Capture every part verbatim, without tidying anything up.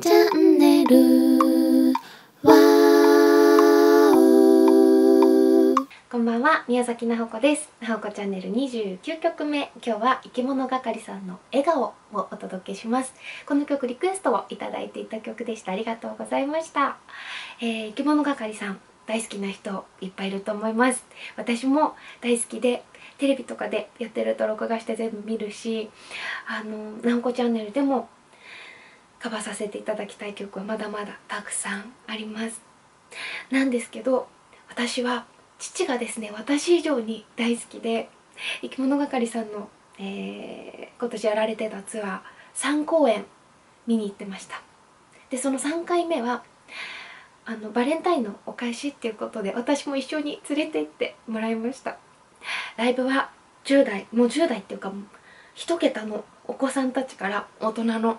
チャンネル」わーお。こんばんは、宮崎なほこです。なほこチャンネルにじゅうきゅうきょくめ、今日はいきものがかりさんの「笑顔」をお届けします。この曲リクエストをいただいていた曲でした。ありがとうございました。えー、いきものがかりさん大好きな人いっぱいいると思います。私も大好きで、テレビとかでやってると録画して全部見るし、あのなほこチャンネルでもカバーさせていただきたい曲はまだまだたくさんあります。なんですけど、私は父がですね、私以上に大好きで、いきものがかりさんの、えー、今年やられてたツアーさんこうえん見に行ってました。でそのさんかいめはあのバレンタインのお返しっていうことで、私も一緒に連れて行ってもらいました。ライブはじゅうだい、もうじゅうだいっていうかいちけたのお子さんたちから大人の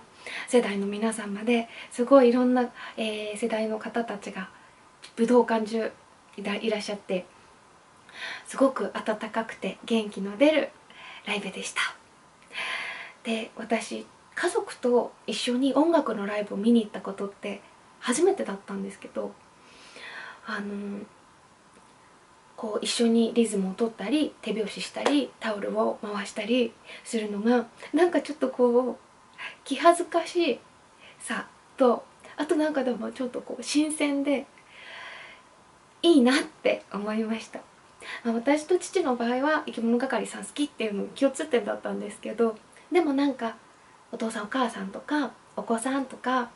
世代の皆さんまで、すごいいろんな、えー、世代の方たちが武道館中いらっしゃって、すごく温かくて元気の出るライブでした。で私、家族と一緒に音楽のライブを見に行ったことって初めてだったんですけど、あのー、こう一緒にリズムを取ったり手拍子したりタオルを回したりするのが、なんかちょっとこう気恥ずかしさと、あとなんかでもちょっとこう新鮮でいいなって思いました。まあ、私と父の場合はいきものがかりさん好きっていうの共通点だったんですけど、でもなんかお父さんお母さんとかお子さんとか、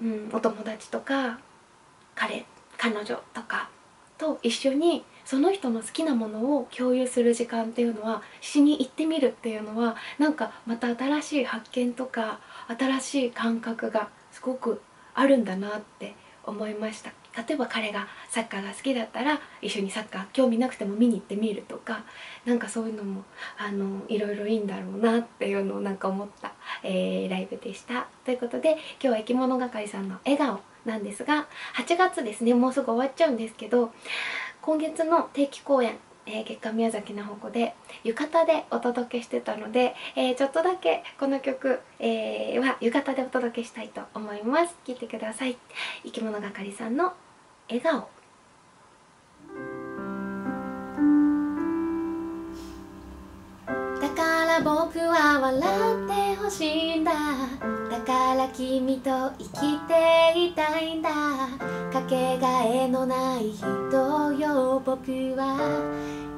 うん、お友達とか彼彼女とかと一緒にその人の好きなものを共有する時間っていうのは、しに行ってみるっていうのは、なんかまた新しい発見とか新しい感覚がすごくあるんだなって思いました。例えば彼がサッカーが好きだったら一緒にサッカー興味なくても見に行ってみるとか、なんかそういうのもあのいろいろいいんだろうなっていうのをなんか思った、えー、ライブでした。ということで今日はいきものがかりさんの「笑顔」なんですが、はちがつですね、もうすぐ終わっちゃうんですけど、今月の定期公演、えー、月刊宮崎なほこで浴衣でお届けしてたので、えー、ちょっとだけこの曲、えー、は浴衣でお届けしたいと思います。聴いてください。いきものがかりさんの笑顔。だから僕は笑ってほしいんだ。だから君と生きていたいんだ。かけがえのない人よ、僕は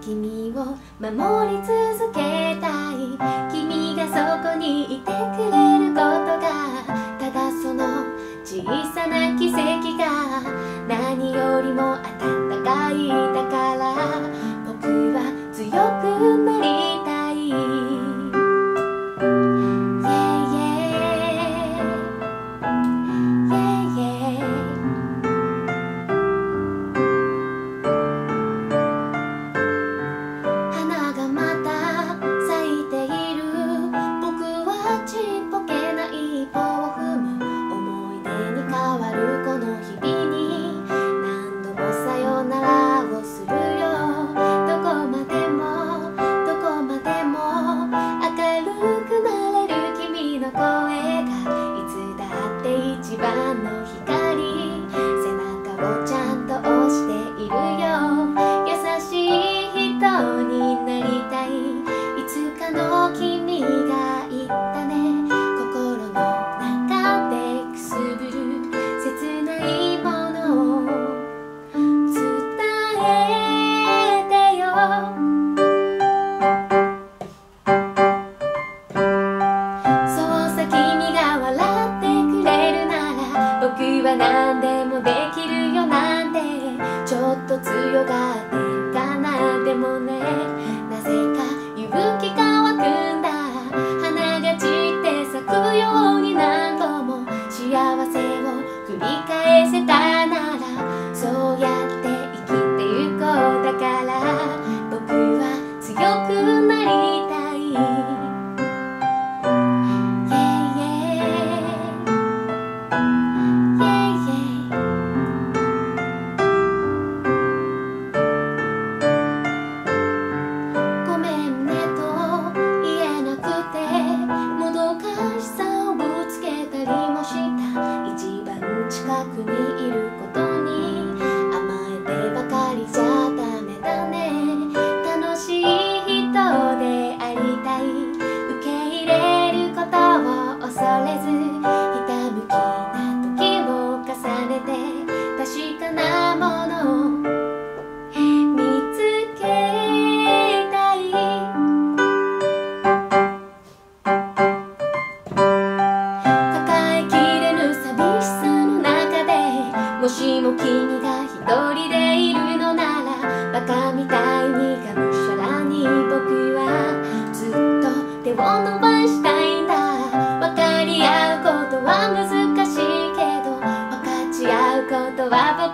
君を守り続けたい。君がそこにいてくれることが、ただその小さな奇跡が何よりも温かい。だから僕は強くなりたい。花がまた咲いている。僕はちっぽけな一歩を踏む。変わるこの日々に何度もさよならをするよ。どこまでもどこまでも明るくなれる君の声が、いつだって一番の光。背中をちゃんと押しているよ。優しい人になりたい。いつかの君が言ったね。心の中でくすぶる僕れず、ひたむきな時を重ねて、確かなものを見つけたい。抱えきれぬ寂しさの中で、もしも君が一人でいるのなら、バカみたいにがむしゃらに僕はずっと手を伸ばしたい。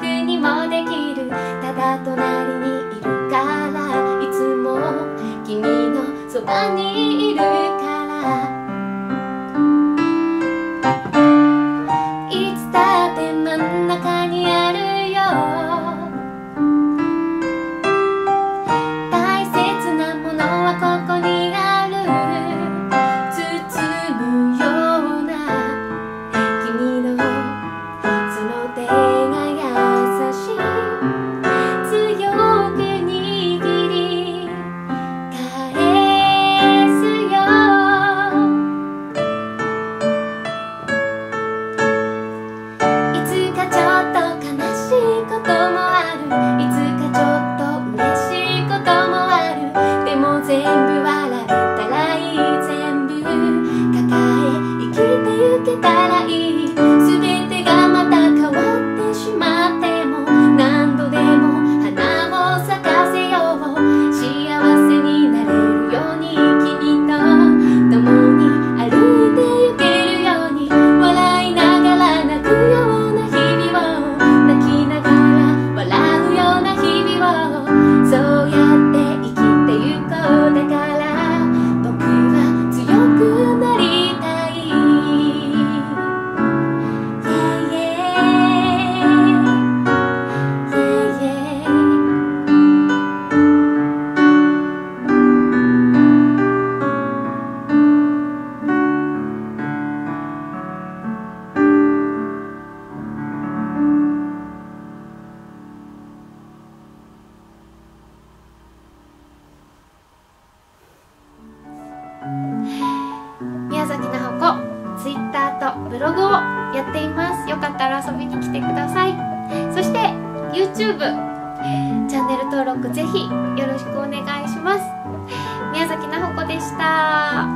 僕にもできる、ただ隣にいるから、いつも君のそばにいるから、いつだって真ん中にあるよ。大切なものはここにある。包むような君のその手がブログをやっています。よかったら遊びに来てください。そして YouTube チャンネル登録ぜひよろしくお願いします。宮崎なほこでした。